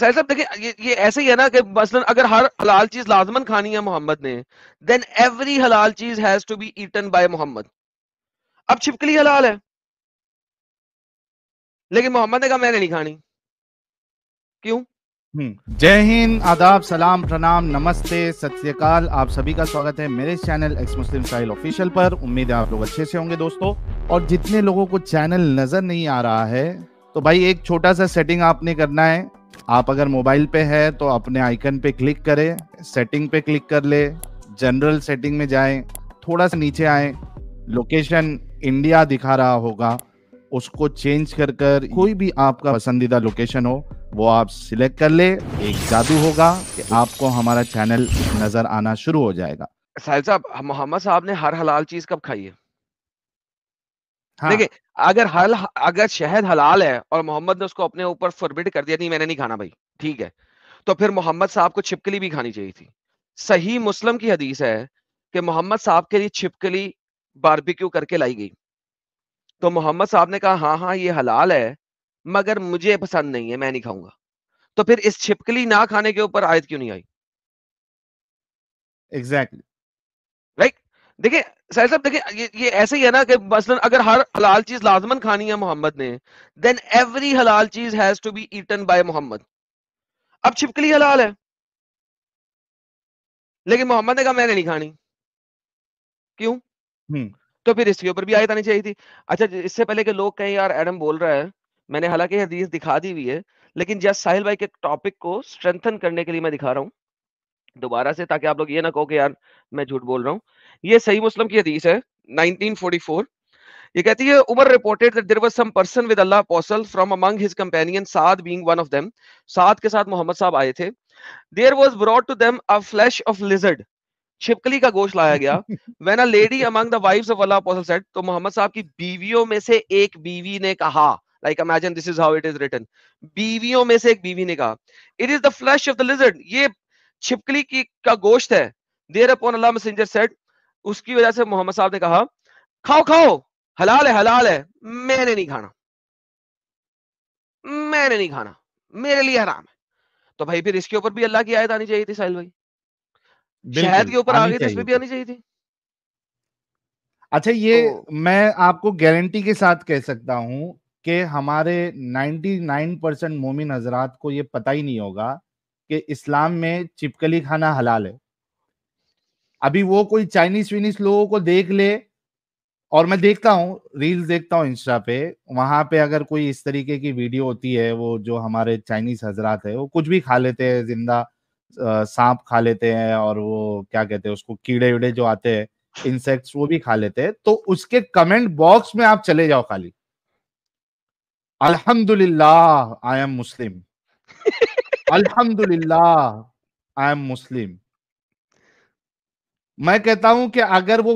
साहिल साहब देखिए ये ऐसे ही है ना कि मसलन अगर हर हलाल चीज लाजमन खानी है मोहम्मद ने, देन एवरी हलाल चीज has to be eaten by Muhammad. अब छिपकली हलाल है लेकिन मोहम्मद ने कहा मैंने नहीं खानी, क्यों? जय हिंद, आदाब, सलाम, प्रणाम, नमस्ते, सत श्री अकाल। आप सभी का स्वागत है मेरे channel ex Muslim Sahil official पर। उम्मीद है आप लोग अच्छे से होंगे दोस्तों। और जितने लोगों को चैनल नजर नहीं आ रहा है तो भाई एक छोटा सा सेटिंग आपने करना है। आप अगर मोबाइल पे है तो अपने आइकन पे क्लिक करें, सेटिंग पे क्लिक कर ले, जनरल सेटिंग में जाएं, थोड़ा सा नीचे आएं, लोकेशन इंडिया दिखा रहा होगा, उसको चेंज कर कर कोई भी आपका पसंदीदा लोकेशन हो वो आप सिलेक्ट कर ले। एक जादू होगा कि आपको हमारा चैनल नजर आना शुरू हो जाएगा। साहिल साहब, मोहम्मद साहब ने हर हलाल चीज कब खाई है? हाँ। देखिए अगर शहद हलाल है और मोहम्मद ने उसको अपने ऊपर फॉरबिड कर दिया, नहीं मैंने नहीं खाना भाई, ठीक है, तो फिर मोहम्मद साहब को छिपकली भी खानी चाहिए थी। सही मुस्लिम की हदीस है कि मोहम्मद साहब के लिए छिपकली बारबेक्यू करके लाई गई, तो मोहम्मद साहब ने कहा हाँ हाँ ये हलाल है मगर मुझे पसंद नहीं है, मैं नहीं खाऊंगा। तो फिर इस छिपकली ना खाने के ऊपर आयत क्यों नहीं आई? Exactly right. देखिए साहिल साहब देखिए ये ऐसे ही है ना कि मसलन अगर हर हलाल चीज लाजमन खानी है मोहम्मद ने, देन एवरी हलाल चीज has to be eaten by Muhammad. अब छिपकली हलाल है लेकिन मोहम्मद ने कहा मैंने नहीं खानी, क्यों? तो फिर इसके ऊपर भी आयत आनी चाहिए थी। अच्छा, इससे पहले कि लोग कहें यार एडम बोल रहा है, मैंने हालांकि हदीस दिखा दी हुई है लेकिन जस्ट साहिल भाई के टॉपिक को स्ट्रेंथन करने के लिए मैं दिखा रहा हूँ दोबारा से, ताकि आप लोग ये ना कहो कि यार मैं झूठ बोल रहा हूँ। ये सही मुस्लिम की हदीस है 1944। ये कहती है Umar reported that there was some person with Allah apostle from among his companion Saad being one of them. साद के साथ मोहम्मद साहब आए थे। There was brought to them a flesh of lizard, छिपकली का गोश्त लाया गया। When a lady among the wives of Allah apostle said, तो मोहम्मद साहब की बीवियों में से एक बीवी ने कहा, like imagine this is how it is written, बीवियों में से एक बीवी ने कहा it is the flesh of the lizard, ये छिपकली की का गोश्त है। Thereupon Allah messenger said, उसकी वजह से मोहम्मद साहब ने कहा खाओ खाओ हलाल है मैंने नहीं खाना, मैंने नहीं खाना, मेरे लिए हराम है। तो भाई फिर इसके ऊपर भी अल्लाह की आयत आनी चाहिए थी साहिल भाई, शहद के ऊपर आ गई तो इसमें भी आनी चाहिए थी। अच्छा, ये तो मैं आपको गारंटी के साथ कह सकता हूं कि हमारे 99% मोमिन हजरात को ये पता ही नहीं होगा कि इस्लाम में चिपकली खाना हलाल है। अभी वो कोई चाइनीज वीनीज लोगों को देख ले, और मैं देखता हूँ, रील्स देखता हूँ इंस्टा पे, वहां पे अगर कोई इस तरीके की वीडियो होती है, वो जो हमारे चाइनीज हजरात है वो कुछ भी खा लेते हैं, जिंदा सांप खा लेते हैं, और वो क्या कहते हैं उसको, कीड़े उड़े जो आते हैं इंसेक्ट्स वो भी खा लेते हैं। तो उसके कमेंट बॉक्स में आप चले जाओ, खाली अल्हम्दुलिल्लाह आई एम मुस्लिम, अल्हम्दुलिल्लाह आई एम मुस्लिम। मैं कहता हूं कि अगर वो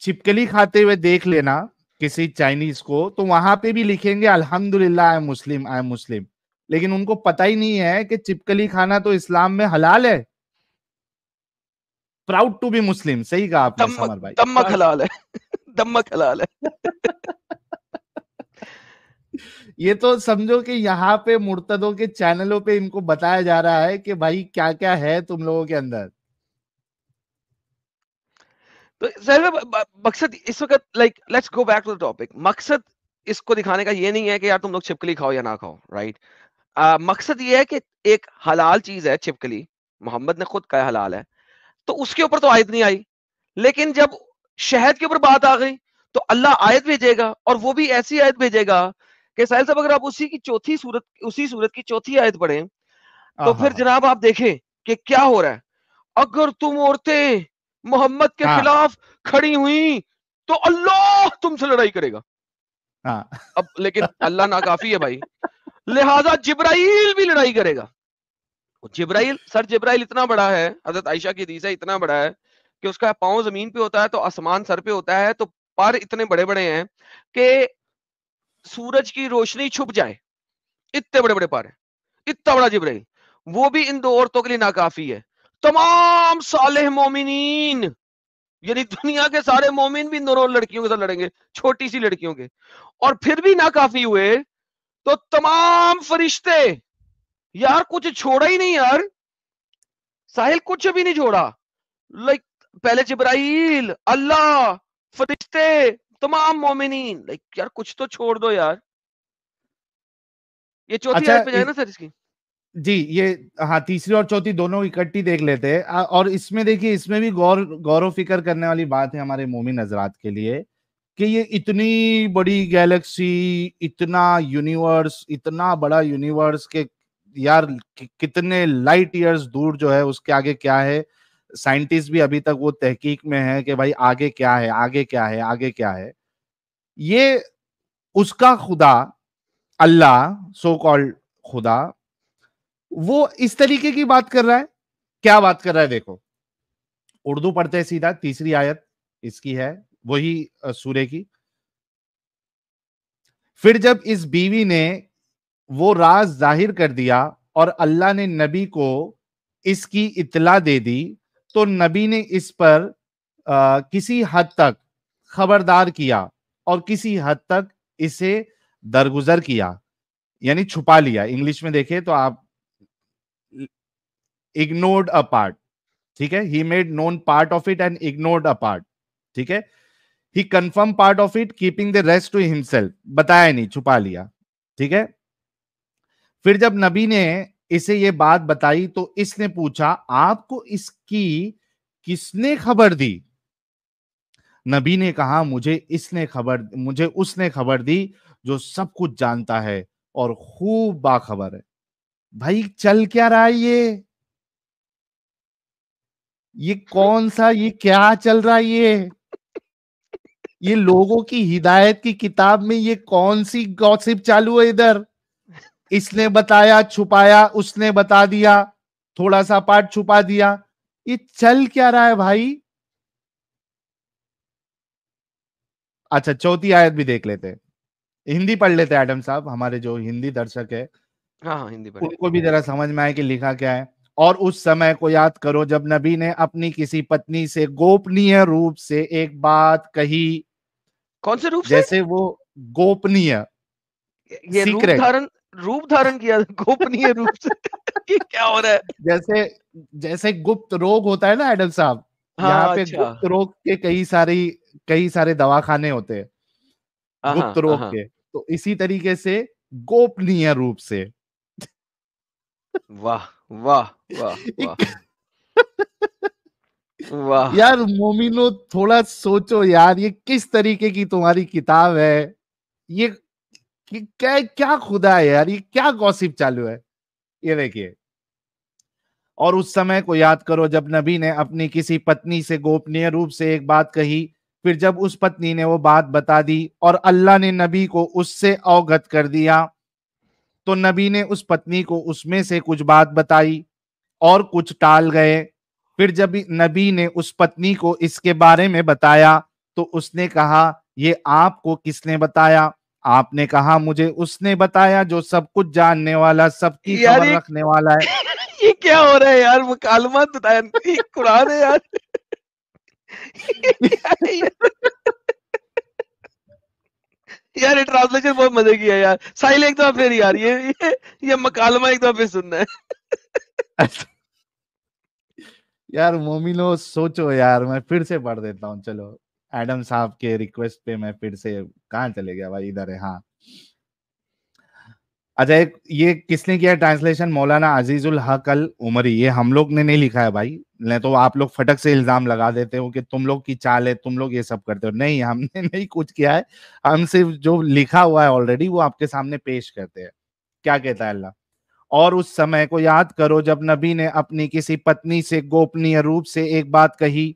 छिपकली खाते हुए देख लेना किसी चाइनीज को, तो वहां पे भी लिखेंगे अल्हम्दुलिल्लाह I am Muslim, I am मुस्लिम। लेकिन उनको पता ही नहीं है कि छिपकली खाना तो इस्लाम में हलाल है। प्राउड टू बी मुस्लिम, सही कहा आपने समर भाई, दम्मक हलाल है, दम्मक हलाल है। ये तो समझो कि यहाँ पे मुर्तदों के चैनलों पे इनको बताया जा रहा है कि भाई क्या क्या है तुम लोगों के अंदर। तो मकसद इस वक्त like let's go back to the topic, मकसद इसको दिखाने का ये नहीं है कि यार तुम लोग छिपकली खाओ या ना खाओ, राइट। मकसद ये है कि एक हलाल चीज है छिपकली, मोहम्मद ने खुद कहा हलाल है, तो उसके ऊपर तो आयत नहीं आई। लेकिन जब शहद के ऊपर बात आ गई तो अल्लाह आयत भेजेगा, और वो भी ऐसी आयत भेजेगा कि साहिल साहब अगर आप उसी सूरत की चौथी आयत पढ़ें तो फिर जनाब आप देखें कि क्या हो रहा है। अगर तुम औरतें मोहम्मद के खिलाफ खड़ी हुई तो अल्लाह तुमसे लड़ाई करेगा। अब लेकिन अल्लाह नाकाफी है भाई, लिहाजा जिब्राइल भी लड़ाई करेगा। जिब्राइल, सर जिब्राइल इतना बड़ा है, हजरत आयशा की हदीस है, इतना बड़ा है कि उसका पाँव जमीन पे होता है तो आसमान सर पे होता है, तो पर इतने बड़े बड़े हैं कि सूरज की रोशनी छुप जाए, इतने बड़े बड़े पार हैं, इतना बड़ा जिब्राइल। वो भी इन दो औरतों के लिए नाकाफी है। तमाम सालेह मोमिनीन, यानी दुनिया के सारे मोमिन भी इन दोनों लड़कियों के साथ लड़ेंगे, छोटी सी लड़कियों के, और फिर भी नाकाफी हुए तो तमाम फरिश्ते यार कुछ छोड़ा ही नहीं यार, साहिल कुछ भी नहीं छोड़ा। लाइक पहले जिब्राइल, अल्लाह, फरिश्ते, तमाम मोमिनीन, लाइक यार कुछ तो छोड़ दो यार। ये चौथी आयत पे जाए ना सर इसकी जी, ये हाँ तीसरी और चौथी दोनों इकट्ठी देख लेते हैं। और इसमें देखिए, इसमें भी गौर फिक्र करने वाली बात है हमारे मोमिन हजरात के लिए कि ये इतनी बड़ी गैलेक्सी, इतना यूनिवर्स, इतना बड़ा यूनिवर्स के यार कितने लाइट ईयर्स दूर जो है उसके आगे क्या है। साइंटिस्ट भी अभी तक वो तहकीक में है कि भाई आगे क्या है, आगे क्या है, आगे क्या है। ये उसका खुदा अल्लाह, सो कॉल्ड खुदा, वो इस तरीके की बात कर रहा है। क्या बात कर रहा है देखो, उर्दू पढ़ते हैं सीधा। तीसरी आयत इसकी है वही सूरे की। फिर जब इस बीवी ने वो राज जाहिर कर दिया और अल्लाह ने नबी को इसकी इतला दे दी तो नबी ने इस पर किसी हद तक खबरदार किया और किसी हद तक इसे दरगुजर किया, यानी छुपा लिया। इंग्लिश में देखें तो आप इग्नोर्ड अ पार्ट, ठीक है। He made known part of it and ignored a part, ठीक है। He confirm part of it keeping the rest to himself, बताया नहीं, छुपा लिया, ठीक है। फिर जब नबी ने इसे ये बात बताई तो इसने पूछा, आपको इसकी किसने खबर दी? नबी ने कहा, मुझे उसने खबर दी जो सब कुछ जानता है और खूब बाखबर है। भाई चल क्या रहा है ये कौन सा, ये क्या चल रहा है? ये लोगों की हिदायत की किताब में ये कौन सी गॉसिप चालू है? इधर इसने बताया, छुपाया, उसने बता दिया, थोड़ा सा पार्ट छुपा दिया। ये चल क्या रहा है भाई? अच्छा चौथी आयत भी देख लेते हैं, हिंदी पढ़ लेते हैं। एडम साहब हमारे जो हिंदी दर्शक है, हाँ, हिंदी पढ़ उनको भी जरा समझ में आए कि लिखा क्या है। और उस समय को याद करो जब नबी ने अपनी किसी पत्नी से गोपनीय रूप से एक बात कही। कौन से रूप से? जैसे वो गोपनीय, ये रूप धारण किया, गोपनीय रूप से। ये क्या हो रहा है? जैसे गुप्त रोग होता है ना एडम साहब, हाँ, यहाँ पे अच्छा। गुप्त रोग के कई सारे दवाखाने होते हैं गुप्त रोग के, तो इसी तरीके से गोपनीय रूप से। वाह वाह वाह वाह यार मोमिनो, थोड़ा सोचो यार, ये किस तरीके की तुम्हारी किताब है? ये कि क्या खुदा है यार, ये क्या गॉसिप चालू है? ये देखिए, और उस समय को याद करो जब नबी ने अपनी किसी पत्नी से गोपनीय रूप से एक बात कही। फिर जब उस पत्नी ने वो बात बता दी और अल्लाह ने नबी को उससे अवगत कर दिया तो नबी ने उस पत्नी को उसमें से कुछ बात बताई और कुछ टाल गए। फिर जब नबी ने उस पत्नी को इसके बारे में बताया तो उसने कहा, ये आपको किसने बताया? आपने कहा, मुझे उसने बताया जो सब कुछ जानने वाला, सबकी खबर रखने वाला है। ये क्या हो रहा है यार? मुकालमात बताया, ये कुरान है यार। यार ट्रांसलेशन बहुत मजे की है यार। साहिल एक दफा फिर यार ये मकालमा एक दफा फिर सुनना है। यार मोमिनो सोचो यार, मैं फिर से पढ़ देता हूँ। चलो एडम साहब के रिक्वेस्ट पे मैं फिर से, कहाँ चले गया भाई? इधर है, हाँ। अच्छा ये किसने किया ट्रांसलेशन? मौलाना अजीजुल हक अल उमरी। ये हम लोग ने नहीं लिखा है भाई, नहीं तो आप लोग फटक से इल्जाम लगा देते हो कि तुम लोग की चाल है, तुम लोग ये सब करते हो। नहीं, हमने नहीं कुछ किया है, हम सिर्फ जो लिखा हुआ है ऑलरेडी वो आपके सामने पेश करते हैं। क्या कहता है अल्लाह? और उस समय को याद करो जब नबी ने अपनी किसी पत्नी से गोपनीय रूप से एक बात कही।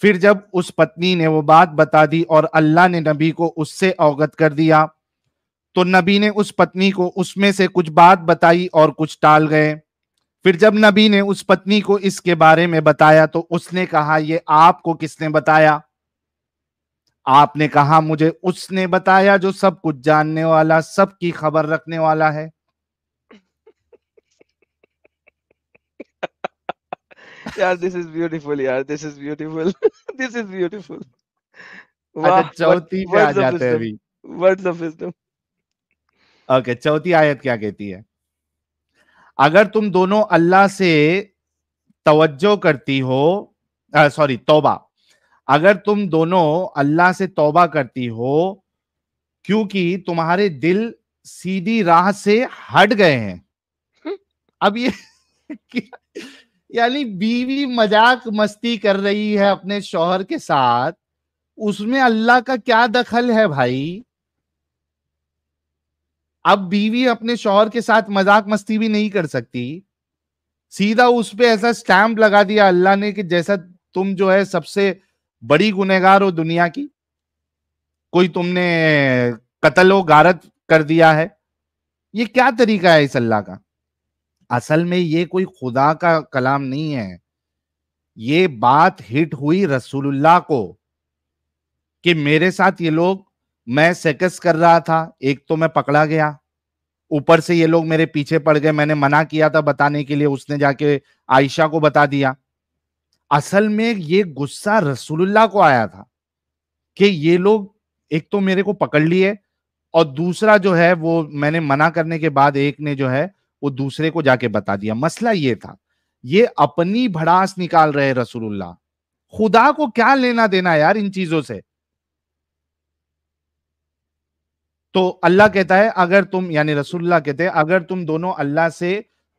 फिर जब उस पत्नी ने वो बात बता दी और अल्लाह ने नबी को उससे अवगत कर दिया तो नबी ने उस पत्नी को उसमें से कुछ बात बताई और कुछ टाल गए। फिर जब नबी ने उस पत्नी को इसके बारे में बताया तो उसने कहा, ये आपको किसने बताया? आपने कहा, मुझे उसने बताया जो सब कुछ जानने वाला, सबकी खबर रखने वाला है। यार दिस इज ब्यूटीफुल, यार this is beautiful, this is beautiful. चौथी पे आ जाते हैं अभी, वर्ड्स ऑफ विजडम। ओके, चौथी आयत क्या कहती है? अगर तुम दोनों अल्लाह से तवज्जो करती हो, सॉरी तौबा, अगर तुम दोनों अल्लाह से तौबा करती हो क्योंकि तुम्हारे दिल सीधी राह से हट गए हैं। अब ये यानी बीवी मजाक मस्ती कर रही है अपने शौहर के साथ, उसमें अल्लाह का क्या दखल है भाई? अब बीवी अपने शौहर के साथ मजाक मस्ती भी नहीं कर सकती, सीधा उस पे ऐसा स्टैंप लगा दिया अल्लाह ने कि जैसा तुम जो है सबसे बड़ी गुनहगार हो दुनिया की, कोई तुमने कत्ल व गारत कर दिया है। ये क्या तरीका है इस अल्लाह का? असल में ये कोई खुदा का कलाम नहीं है, ये बात हिट हुई रसूलुल्लाह को कि मेरे साथ ये लोग, मैं सेक्स कर रहा था, एक तो मैं पकड़ा गया, ऊपर से ये लोग मेरे पीछे पड़ गए, मैंने मना किया था बताने के लिए, उसने जाके आयशा को बता दिया। असल में ये गुस्सा रसूलुल्लाह को आया था कि ये लोग एक तो मेरे को पकड़ लिए और दूसरा जो है वो मैंने मना करने के बाद एक ने जो है वो दूसरे को जाके बता दिया। मसला ये था, ये अपनी भड़ास निकाल रहे रसूलुल्लाह। खुदा को क्या लेना देना यार इन चीजों से? तो अल्लाह कहता है अगर तुम, यानी रसूलुल्लाह कहते हैं अगर तुम दोनों अल्लाह से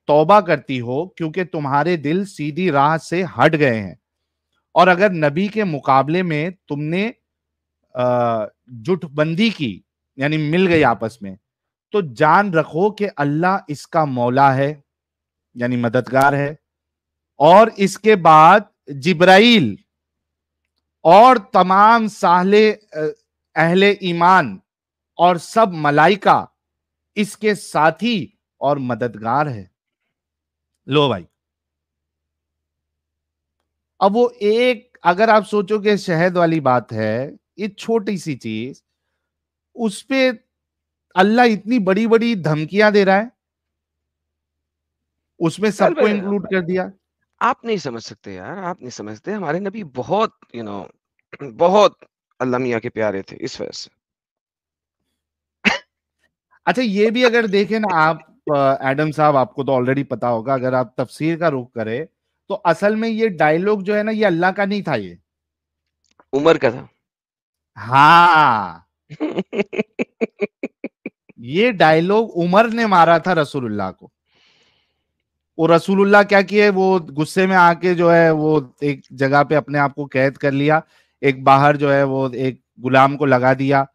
तौबा करती हो क्योंकि तुम्हारे दिल सीधी राह से हट गए हैं, और अगर नबी के मुकाबले में तुमने जुटबंदी की, यानी मिल गई आपस में, तो जान रखो कि अल्लाह इसका मौला है, यानी मददगार है, और इसके बाद जिब्राइल और तमाम साहले अहले ईमान और सब मलाइका इसके साथी और मददगार है। लो भाई, अब वो एक, अगर आप सोचो कि शहद वाली बात है, ये छोटी सी चीज, उस पे अल्लाह इतनी बड़ी बड़ी धमकियां दे रहा है, उसमें सबको इंक्लूड कर दिया। आप नहीं समझ सकते यार, आप नहीं समझते। हमारे नबी बहुत बहुत अल्लाह मियां के प्यारे थे, इस वजह से। अच्छा, ये भी अगर देखें ना आप, एडम साहब, आपको तो ऑलरेडी पता होगा, अगर आप तफसीर का रुख करें तो असल में ये डायलॉग जो है ना, ये अल्लाह का नहीं था, ये उमर का था। हाँ ये डायलॉग उमर ने मारा था रसूलुल्लाह को। वो रसूलुल्लाह क्या किए, वो गुस्से में आके जो है वो एक जगह पे अपने आप को कैद कर लिया, एक बाहर जो है वो एक गुलाम को लगा दिया।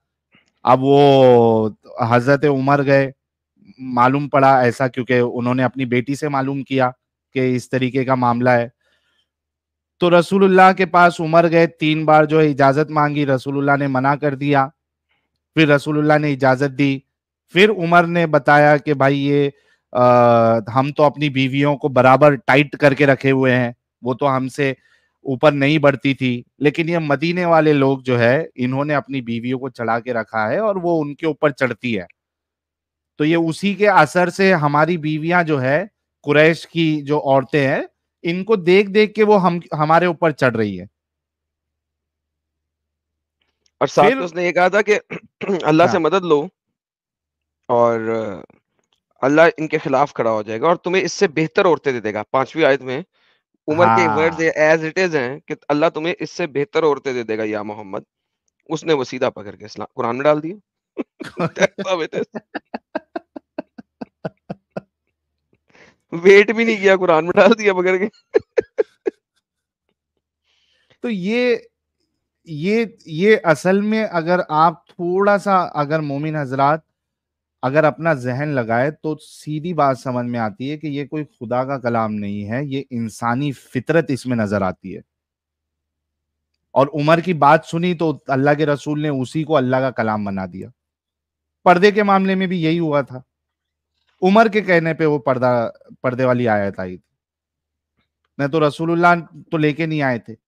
अब वो हजरत उमर गए, मालूम पड़ा ऐसा, क्योंकि उन्होंने अपनी बेटी से मालूम किया कि इस तरीके का मामला है, तो रसूलुल्लाह के पास उमर गए, 3 बार जो है इजाजत मांगी, रसूलुल्लाह ने मना कर दिया, फिर रसूलुल्लाह ने इजाजत दी, फिर उमर ने बताया कि भाई ये हम तो अपनी बीवियों को बराबर टाइट करके रखे हुए हैं, वो तो हमसे ऊपर नहीं बढ़ती थी, लेकिन ये मदीने वाले लोग जो है इन्होंने अपनी बीवियों को चढ़ा के रखा है और वो उनके ऊपर चढ़ती है, तो ये उसी के असर से हमारी बीवियां जो है, कुरैश की जो औरतें हैं, इनको देख देख के वो हमारे ऊपर चढ़ रही है। और साथ में उसने ये कहा था कि अल्लाह से मदद लो और अल्लाह इनके खिलाफ खड़ा हो जाएगा और तुम्हें इससे बेहतर औरतें दे देगा। 5वीं आयत में उमर के वर्ड्स एज इट इज हैं कि अल्लाह तुम्हें इससे बेहतर औरतें दे देगा या मोहम्मद। उसने वो सीधा पकड़ के इस्लाम कुरान में डाल दिया। वेट भी नहीं किया, कुरान में डाल दिया पकड़ के। तो ये असल में अगर आप थोड़ा सा, अगर मोमिन हजरात अगर अपना जहन लगाए तो सीधी बात समझ में आती है कि ये कोई खुदा का कलाम नहीं है, ये इंसानी फितरत इसमें नजर आती है। और उमर की बात सुनी तो अल्लाह के रसूल ने उसी को अल्लाह का कलाम बना दिया। पर्दे के मामले में भी यही हुआ था, उमर के कहने पे वो पर्दे वाली आयत आई थी, नहीं तो रसूलुल्लाह तो लेके नहीं आए थे।